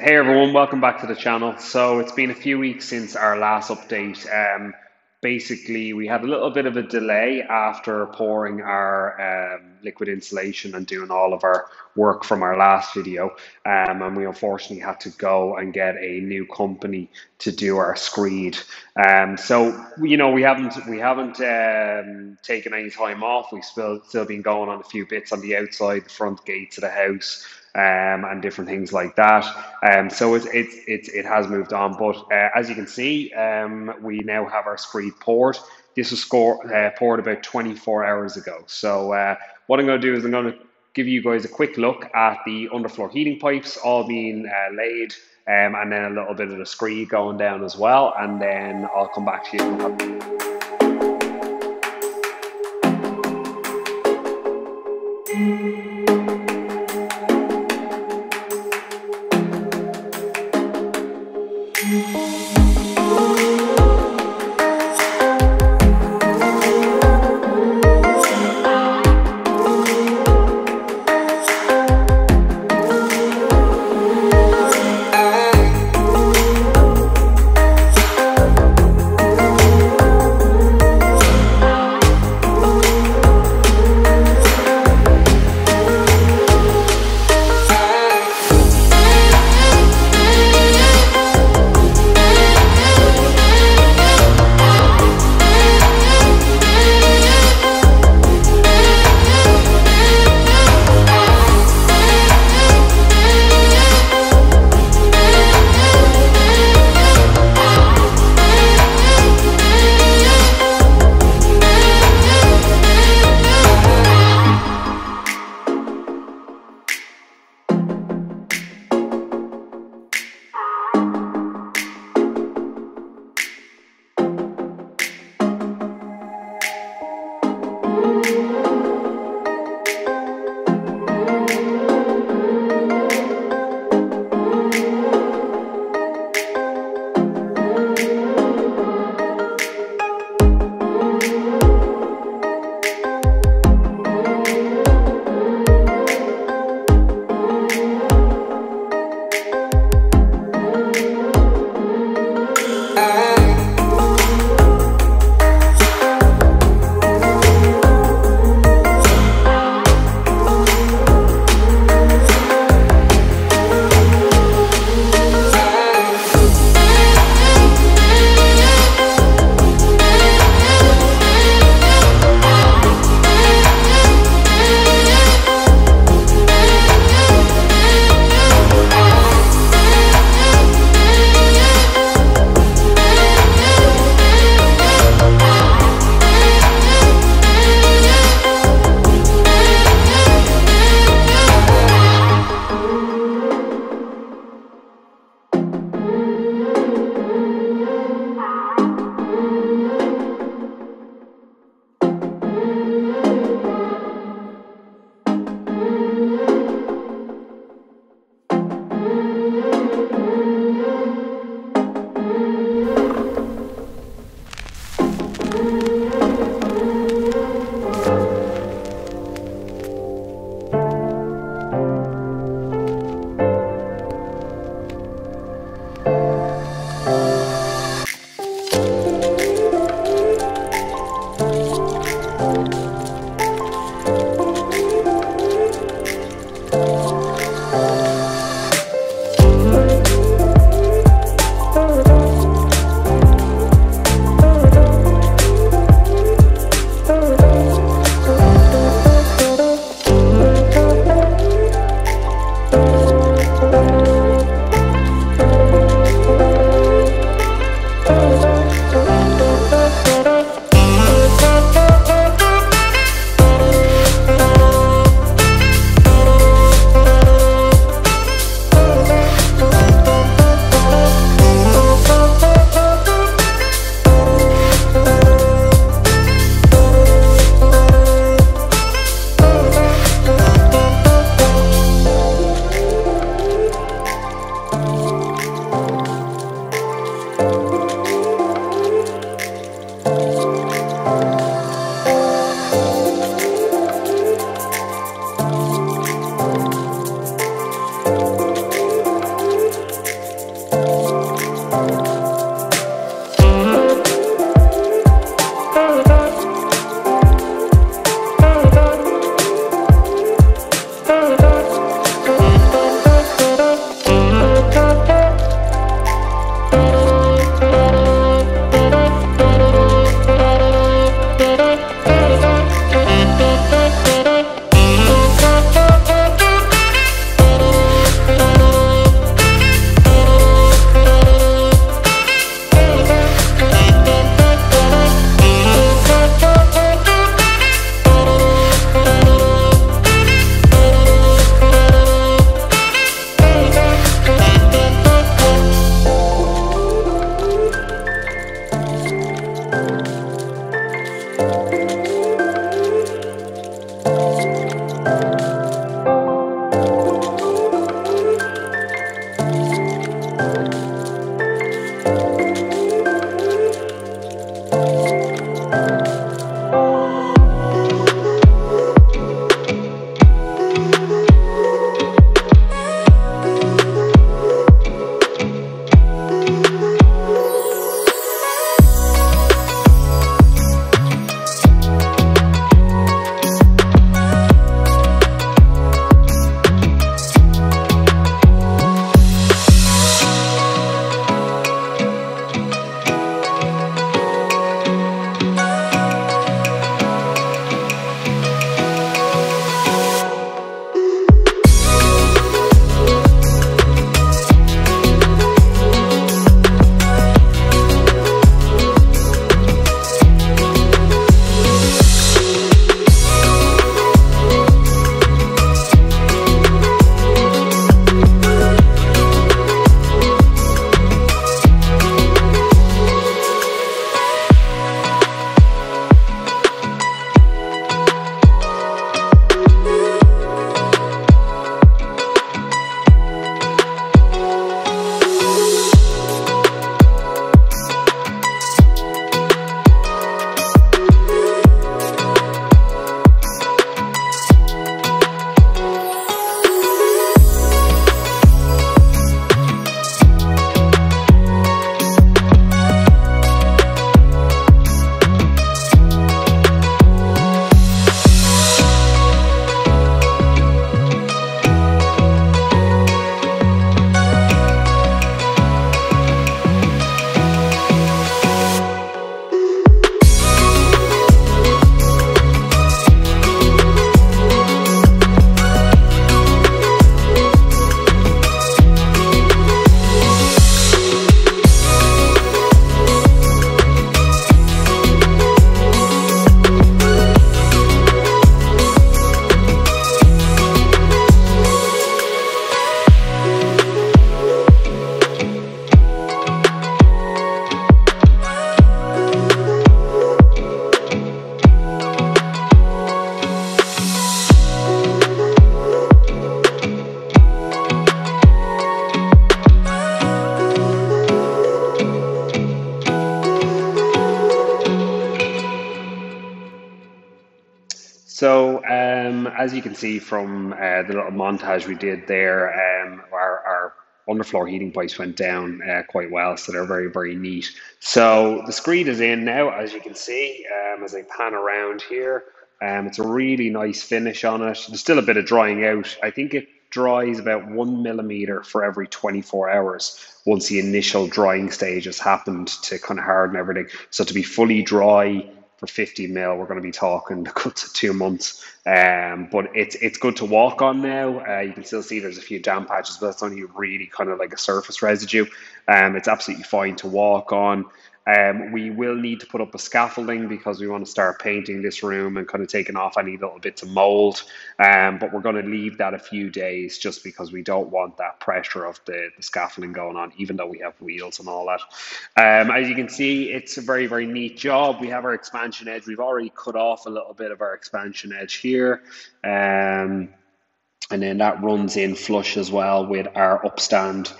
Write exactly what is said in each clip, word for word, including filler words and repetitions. Hey everyone, welcome back to the channel. So it's been a few weeks since our last update. Um, basically, we had a little bit of a delay after pouring our um, liquid insulation and doing all of our work from our last video. Um, and we unfortunately had to go and get a new company to do our screed. Um, so, you know, we haven't, we haven't um, taken any time off. We've still, still been going on a few bits on the outside, the front gates of the house. Um, and different things like that. Um, so it's it's it, it has moved on, but uh, as you can see, um, we now have our screed poured. This was score, uh, poured about twenty-four hours ago. So uh, what I'm going to do is I'm going to give you guys a quick look at the underfloor heating pipes all being uh, laid, um, and then a little bit of the screed going down as well, and then I'll come back to you. as you can see from uh, the little montage we did there, um, our, our underfloor heating pipes went down uh, quite well, so they're very, very neat. So the screed is in now, as you can see, um, as I pan around here. Um, it's a really nice finish on it. There's still a bit of drying out. I think it dries about one millimeter for every twenty-four hours once the initial drying stage has happened to kind of harden everything. So to be fully dry for fifty mil, we're going to be talking the cuts of two months. Um, but it's it's good to walk on now. Uh, you can still see there's a few damp patches, but that's only really kind of like a surface residue. Um, it's absolutely fine to walk on. Um, we will need to put up a scaffolding because we want to start painting this room and kind of taking off any little bits of mold. Um, but we're going to leave that a few days just because we don't want that pressure of the, the scaffolding going on, even though we have wheels and all that. Um, as you can see, it's a very, very neat job. We have our expansion edge. We've already cut off a little bit of our expansion edge here. Um, and then that runs in flush as well with our upstand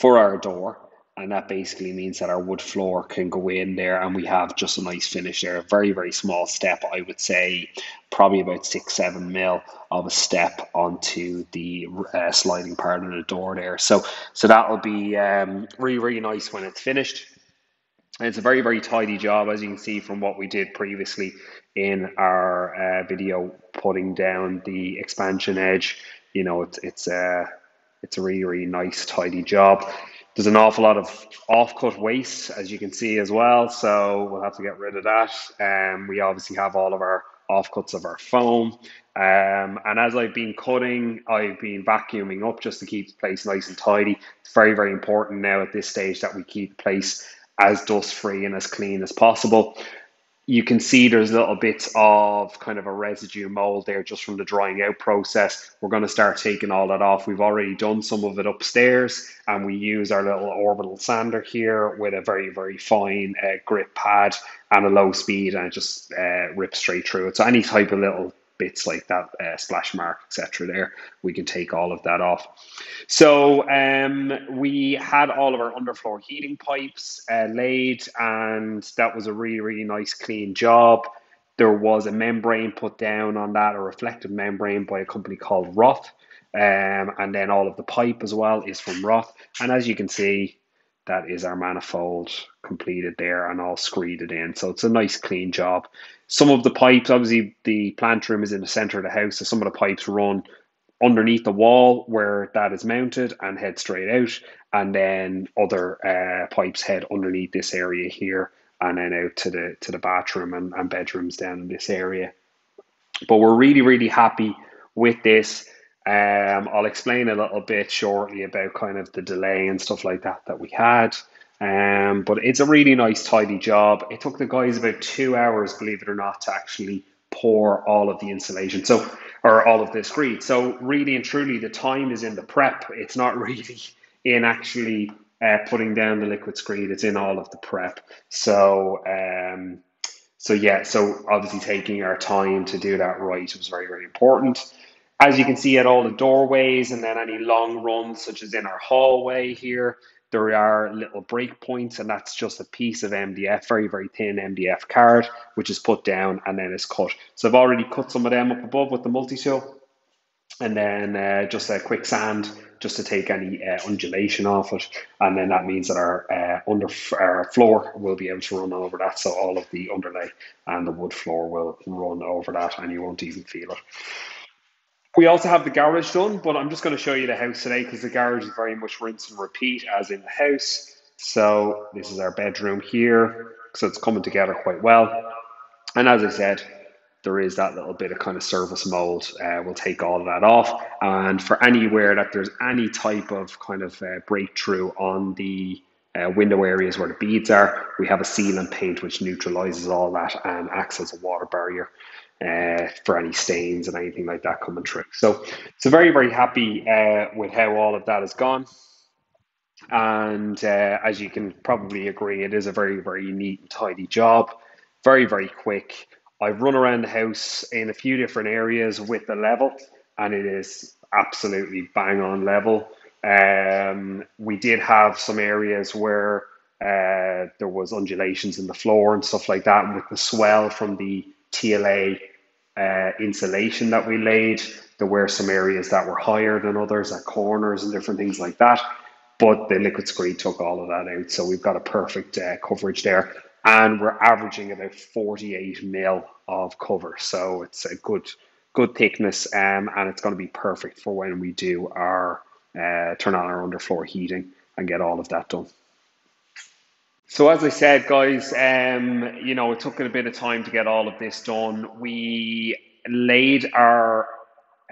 for our door. And that basically means that our wood floor can go in there and we have just a nice finish there. A very, very small step, I would say, probably about six, seven mil of a step onto the uh, sliding part of the door there. So so that'll be um, really, really nice when it's finished. And it's a very, very tidy job, as you can see from what we did previously in our uh, video, putting down the expansion edge. You know, it's, it's, uh, it's a really, really nice, tidy job. There's an awful lot of off-cut waste, as you can see as well, so we'll have to get rid of that. Um, we obviously have all of our offcuts of our foam. Um, and as I've been cutting, I've been vacuuming up just to keep the place nice and tidy. It's very, very important now at this stage that we keep the place as dust-free and as clean as possible. You can see there's little bits of kind of a residue mold there just from the drying out process. We're going to start taking all that off. We've already done some of it upstairs, and we use our little orbital sander here with a very, very fine uh, grip pad and a low speed, and it just uh, rips straight through it. So any type of little bits like that, uh, splash mark, et cetera there, we can take all of that off. So um, we had all of our underfloor heating pipes uh, laid, and that was a really, really nice clean job. There was a membrane put down on that, a reflective membrane by a company called Roth. Um, and then all of the pipe as well is from Roth. And as you can see, that is our manifold completed there and all screeded in. So it's a nice clean job. Some of the pipes, obviously the plant room is in the center of the house, so some of the pipes run underneath the wall where that is mounted and head straight out, and then other uh, pipes head underneath this area here and then out to the to the bathroom and, and bedrooms down in this area. But we're really, really happy with this. Um, I'll explain a little bit shortly about kind of the delay and stuff like that that we had. Um, but it's a really nice, tidy job. It took the guys about two hours, believe it or not, to actually pour all of the insulation, so or all of the screed. So really and truly, the time is in the prep. It's not really in actually uh, putting down the liquid screed. It's in all of the prep. So um, so yeah, so obviously taking our time to do that right was very, very important. As you can see at all the doorways and then any long runs, such as in our hallway here, there are little break points, and that's just a piece of M D F, very, very thin M D F card, which is put down and then is cut. So I've already cut some of them up above with the multi-tool, and then uh, just a quick sand just to take any uh, undulation off it. And then that means that our, uh, under, our floor will be able to run over that. So all of the underlay and the wood floor will run over that, and you won't even feel it. We also have the garage done, but I'm just going to show you the house today because the garage is very much rinse and repeat as in the house. So this is our bedroom here. So it's coming together quite well. And as I said, there is that little bit of kind of surface mold. Uh, we'll take all of that off. And for anywhere that there's any type of kind of uh, breakthrough on the uh, window areas where the beads are, we have a sealant paint which neutralizes all that and acts as a water barrier uh for any stains and anything like that coming through. So so very, very happy uh with how all of that has gone, and uh as you can probably agree, it is a very, very neat and tidy job, very, very quick. I've run around the house in a few different areas with the level, and it is absolutely bang on level. Um we did have some areas where uh there was undulations in the floor and stuff like that, and with the swell from the T L A uh, insulation that we laid. There were some areas that were higher than others at corners and different things like that. But the liquid screed took all of that out. So we've got a perfect uh, coverage there. And we're averaging about forty-eight mil of cover. So it's a good good thickness, um, and it's going to be perfect for when we do our uh, turn on our underfloor heating and get all of that done. So as I said, guys, um, you know, it took a bit of time to get all of this done. We laid our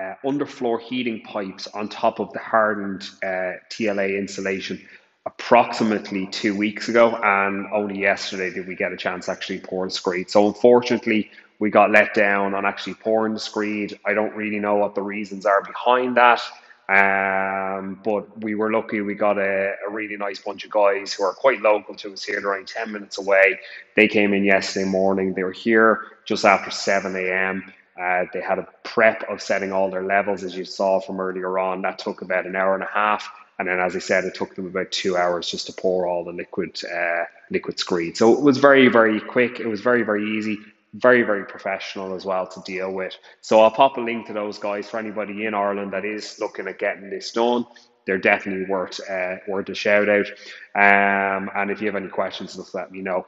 uh, underfloor heating pipes on top of the hardened uh, T L A insulation approximately two weeks ago, and only yesterday did we get a chance to actually pour the screed. So unfortunately, we got let down on actually pouring the screed. I don't really know what the reasons are behind that. Um, but we were lucky. We got a, a really nice bunch of guys who are quite local to us here. They're only ten minutes away. They came in yesterday morning. They were here just after seven A M Uh, they had a prep of setting all their levels, as you saw from earlier on. That took about an hour and a half. And then, as I said, it took them about two hours just to pour all the liquid uh, liquid screed. So it was very, very quick. It was very, very easy. Very, very professional as well to deal with. So I'll pop a link to those guys for anybody in Ireland that is looking at getting this done. They're definitely worth uh, worth a shout out. Um, and if you have any questions, just let me know.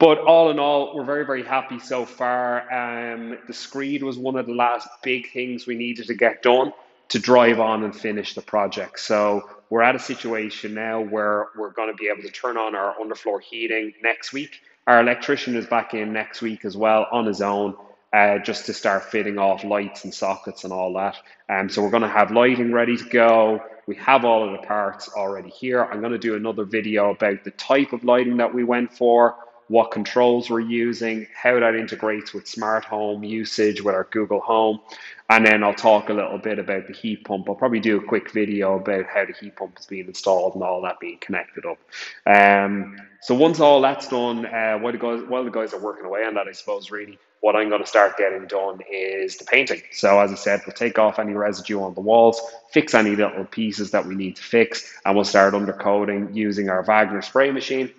But all in all, we're very, very happy so far. Um, the screed was one of the last big things we needed to get done to drive on and finish the project. So we're at a situation now where we're going to be able to turn on our underfloor heating next week. Our electrician is back in next week as well on his own, uh, just to start fitting off lights and sockets and all that. Um, so we're going to have lighting ready to go. We have all of the parts already here. I'm going to do another video about the type of lighting that we went for, what controls we're using, how that integrates with smart home usage, with our Google Home. And then I'll talk a little bit about the heat pump. I'll probably do a quick video about how the heat pump is being installed and all that being connected up. Um, so once all that's done, uh, while, the guys, while the guys are working away on that, I suppose, really, what I'm going to start getting done is the painting. So as I said, we'll take off any residue on the walls, fix any little pieces that we need to fix, and we'll start undercoating using our Wagner spray machine.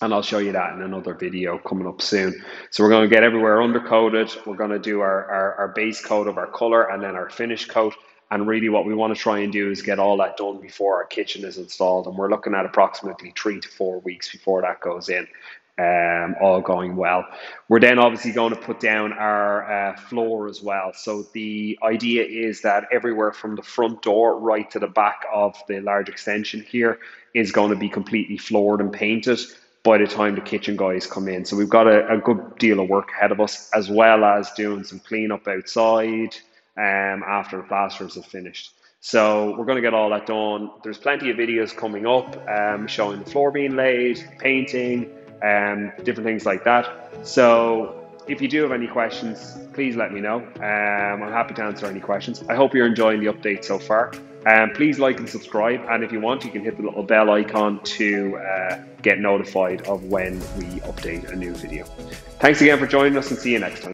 And I'll show you that in another video coming up soon. So we're going to get everywhere undercoated. We're going to do our, our, our base coat of our color and then our finish coat. And really what we want to try and do is get all that done before our kitchen is installed. And we're looking at approximately three to four weeks before that goes in, um, all going well. We're then obviously going to put down our uh, floor as well. So the idea is that everywhere from the front door right to the back of the large extension here is going to be completely floored and painted by the time the kitchen guys come in. So we've got a, a good deal of work ahead of us, as well as doing some cleanup outside um, after the plasterers are finished. So we're going to get all that done. There's plenty of videos coming up um, showing the floor being laid, painting, um, different things like that. So if you do have any questions, please let me know. Um, I'm happy to answer any questions. I hope you're enjoying the update so far. Um, please like and subscribe, and if you want, you can hit the little bell icon to uh, get notified of when we update a new video. Thanks again for joining us, and see you next time.